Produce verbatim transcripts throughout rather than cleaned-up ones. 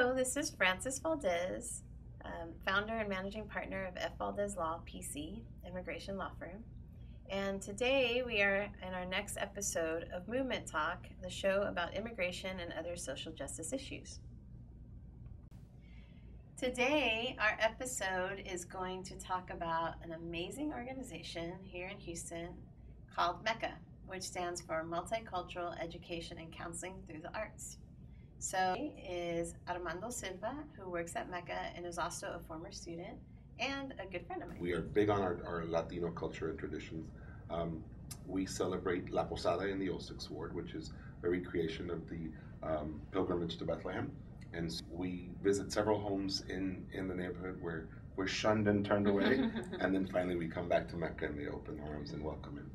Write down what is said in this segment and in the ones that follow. Hello, this is Frances Valdez, um, founder and managing partner of F. Valdez Law P C, immigration law firm. And today we are in our next episode of Movement Talk, the show about immigration and other social justice issues. Today, our episode is going to talk about an amazing organization here in Houston called MECA, which stands for Multicultural Education and Counseling through the Arts. So is Armando Silva, who works at MECA and is also a former student and a good friend of mine. We are big on our, our Latino culture and traditions. Um, we celebrate La Posada in the Old Sixth Ward, which is a recreation of the um, pilgrimage to Bethlehem. And so we visit several homes in, in the neighborhood where we're shunned and turned away, and then finally we come back to Mecca and they open arms and welcome him.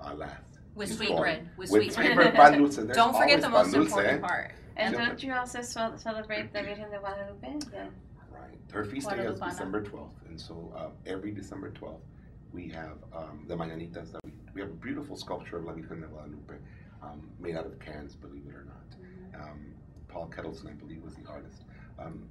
Alas. With sweet gone. bread. With, with sweet, sweet bread. bread. Don't forget the most important part. And Silver. Don't you also celebrate the Virgen de Guadalupe? Yeah. Right. Her feast day is December twelfth, and so uh, every December twelfth we have um, the Mañanitas. That we, we have a beautiful sculpture of La Virgen de Guadalupe um, made out of cans, believe it or not. Mm-hmm. um, Paul Kettleson, I believe, was the artist. Um,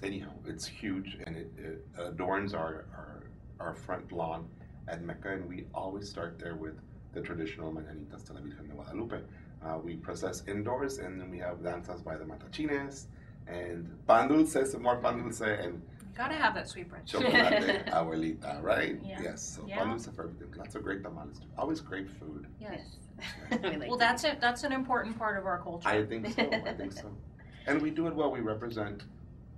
anyhow, it's huge, and it, it adorns our, our our front lawn at Mecca, and we always start there with the traditional Mañanitas de la Virgen de Guadalupe. Uh, we process indoors, and then we have danzas by the Matachines, and pan dulce, some more pan dulce, and you gotta have that sweetbread. Chocolate, abuelita, right? Yeah. Yes. So yeah. Pan dulce for everything. Lots of great tamales too. Always great food. Yes. Right. we like well, that's it. That's an important part of our culture. I think so. I think so. And we do it well. We represent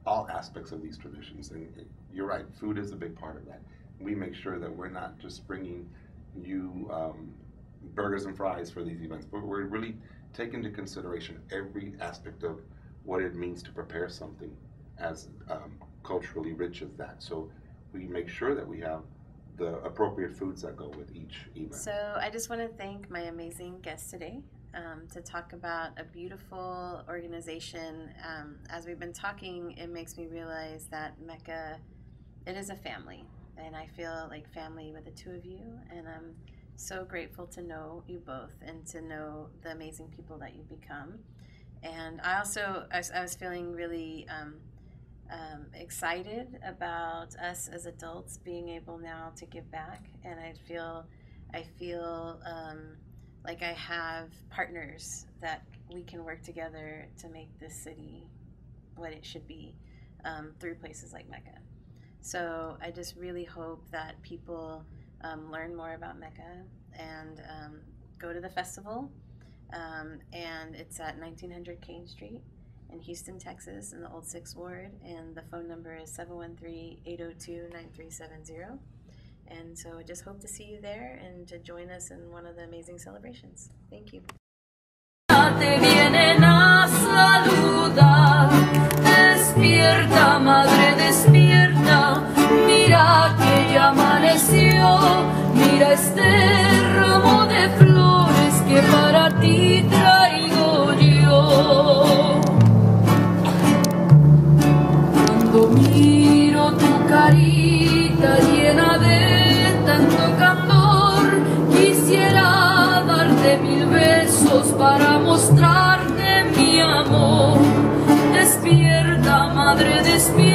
all aspects of these traditions, and you're right. Food is a big part of that. We make sure that we're not just bringing you um, burgers and fries for these events, but we're really taking into consideration every aspect of what it means to prepare something as um, culturally rich as that. So we make sure that we have the appropriate foods that go with each event. So I just want to thank my amazing guest today um, to talk about a beautiful organization. Um, as we've been talking, it makes me realize that MECA, it is a family, and I feel like family with the two of you, and I'm so grateful to know you both and to know the amazing people that you've become. And I also, I, I was feeling really um, Um, excited about us as adults being able now to give back, and I feel I feel um, like I have partners that we can work together to make this city what it should be um, through places like MECA. So I just really hope that people um, learn more about MECA and um, go to the festival, um, and it's at nineteen hundred Kane Street in Houston, Texas, in the Old Sixth Ward, and the phone number is seven one three, eight oh two, nine three seven zero. And so I just hope to see you there and to join us in one of the amazing celebrations. Thank you. Llena de tanto candor, quisiera darte mil besos para mostrarte mi amor. Despierta, madre, despierta.